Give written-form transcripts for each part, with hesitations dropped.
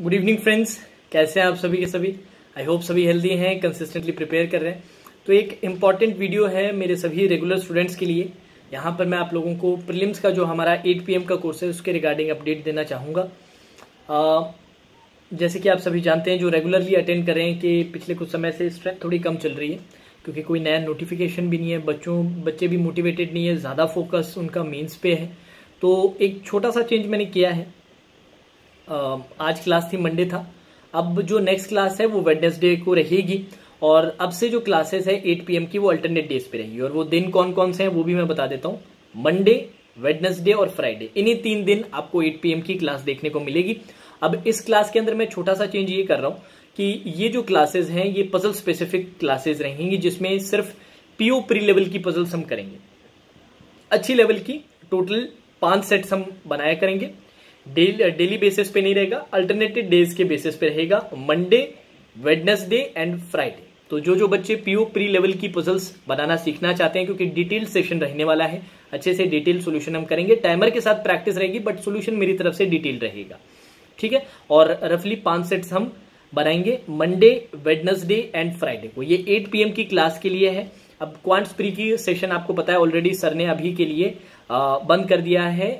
Good evening friends, कैसे हैं आप सभी के सभी। आई होप सभी हेल्दी हैं, कंसिस्टेंटली प्रिपेयर कर रहे हैं। तो एक इम्पॉर्टेंट वीडियो है मेरे सभी रेगुलर स्टूडेंट्स के लिए। यहाँ पर मैं आप लोगों को प्रीलिम्स का जो हमारा 8 PM का कोर्स है उसके रिगार्डिंग अपडेट देना चाहूँगा। जैसे कि आप सभी जानते हैं, जो रेगुलरली अटेंड करें कि पिछले कुछ समय से स्ट्रेंथ थोड़ी कम चल रही है, क्योंकि कोई नया नोटिफिकेशन भी नहीं है, बच्चे भी मोटिवेटेड नहीं है, ज़्यादा फोकस उनका मेंस पे है। तो एक छोटा सा चेंज मैंने किया है। आज क्लास थी मंडे था, अब जो नेक्स्ट क्लास है वो वेडनेसडे को रहेगी, और अब से जो क्लासेस है 8 PM की वो अल्टरनेट डेज पे रहेगी। और वो दिन कौन कौन से हैं वो भी मैं बता देता हूँ। मंडे, वेडनेसडे और फ्राइडे, इन्हीं 3 दिन आपको 8 PM की क्लास देखने को मिलेगी। अब इस क्लास के अंदर मैं छोटा सा चेंज ये कर रहा हूँ कि ये जो क्लासेज हैं ये पजल स्पेसिफिक क्लासेज रहेंगी, जिसमें सिर्फ पीओ प्री लेवल की पजल्स हम करेंगे, अच्छी लेवल की। टोटल 5 सेट्स हम बनाया करेंगे, डेली बेसिस पे नहीं रहेगा, अल्टरनेटेड डेज के बेसिस पे रहेगा, मंडे, वेडनेसडे एंड फ्राइडे। तो जो जो बच्चे पीओ प्री लेवल की पजल्स बनाना सीखना चाहते हैं, क्योंकि डिटेल सेशन रहने वाला है, अच्छे से डिटेल सॉल्यूशन हम करेंगे, टाइमर के साथ प्रैक्टिस रहेगी, बट सॉल्यूशन मेरी तरफ से डिटेल रहेगा, ठीक है। और रफली 5 सेट्स हम बनाएंगे मंडे, वेडनेसडे एंड फ्राइडे को। ये 8 PM की क्लास के लिए है। अब क्वांट्स प्री की सेशन आपको पता है ऑलरेडी सर ने अभी के लिए बंद कर दिया है।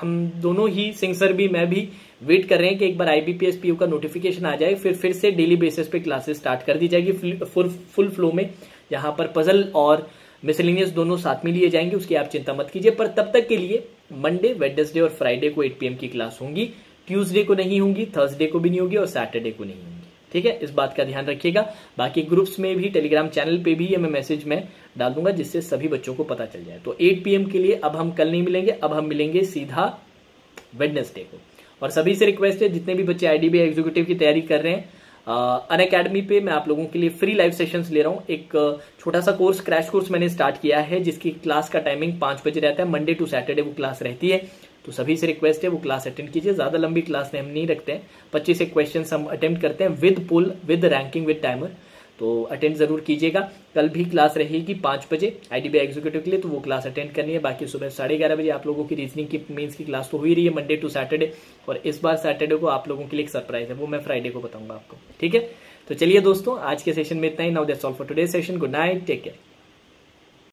हम दोनों ही, सिंह सर भी, मैं भी वेट कर रहे हैं कि एक बार IBPS PU का नोटिफिकेशन आ जाए, फिर से डेली बेसिस पे क्लासेस स्टार्ट कर दी जाएगी फुल फ्लो में। यहाँ पर पजल और मिसलिनियस दोनों साथ में लिए जाएंगे, उसकी आप चिंता मत कीजिए। पर तब तक के लिए मंडे, वेडनेसडे और फ्राइडे को 8 PM की क्लास होंगी, ट्यूसडे को नहीं होंगी, थर्सडे को भी नहीं होगी और सैटरडे को नहीं होंगी, ठीक है। इस बात का ध्यान रखिएगा। बाकी ग्रुप्स में भी, टेलीग्राम चैनल पे भी ये मैं मैसेज में डाल दूंगा, जिससे सभी बच्चों को पता चल जाए। तो 8 PM के लिए अब हम कल नहीं मिलेंगे, अब हम मिलेंगे सीधा वेडनेसडे को। और सभी से रिक्वेस्ट है, जितने भी बच्चे IDBI एग्जीक्यूटिव की तैयारी कर रहे हैं, अन अकेडमी पे मैं आप लोगों के लिए फ्री लाइव सेशंस ले रहा हूँ। एक छोटा सा कोर्स, क्रैश कोर्स मैंने स्टार्ट किया है, जिसकी क्लास का टाइमिंग 5 बजे रहता है। मंडे टू सैटरडे वो क्लास रहती है। तो सभी से रिक्वेस्ट है वो क्लास अटेंड कीजिए। ज़्यादा लंबी क्लास हम नहीं रखते हैं, 25 क्वेश्चन हम अटेम्प्ट करते हैं, with pull, with ranking, with timer. तो अटेंड ज़रूर कीजिएगा। कल भी क्लास रहेगी 5 बजे IDBI एग्जीक्यूटिव के लिए, तो वो क्लास अटेंड करनी है। बाकी सुबह 11:30 बजे आप लोगों की रीजनिंग की मेंस की क्लास तो हो ही रही है मंडे टू सैटरडे, और इस बार सैटरडे को आप लोगों के लिए एक सरप्राइज है, वो मैं फ्राइडे को बताऊंगा आपको, ठीक है। तो चलिए दोस्तों, आज के सेशन में इतना ही। Now that's all for today session. Good night, take care.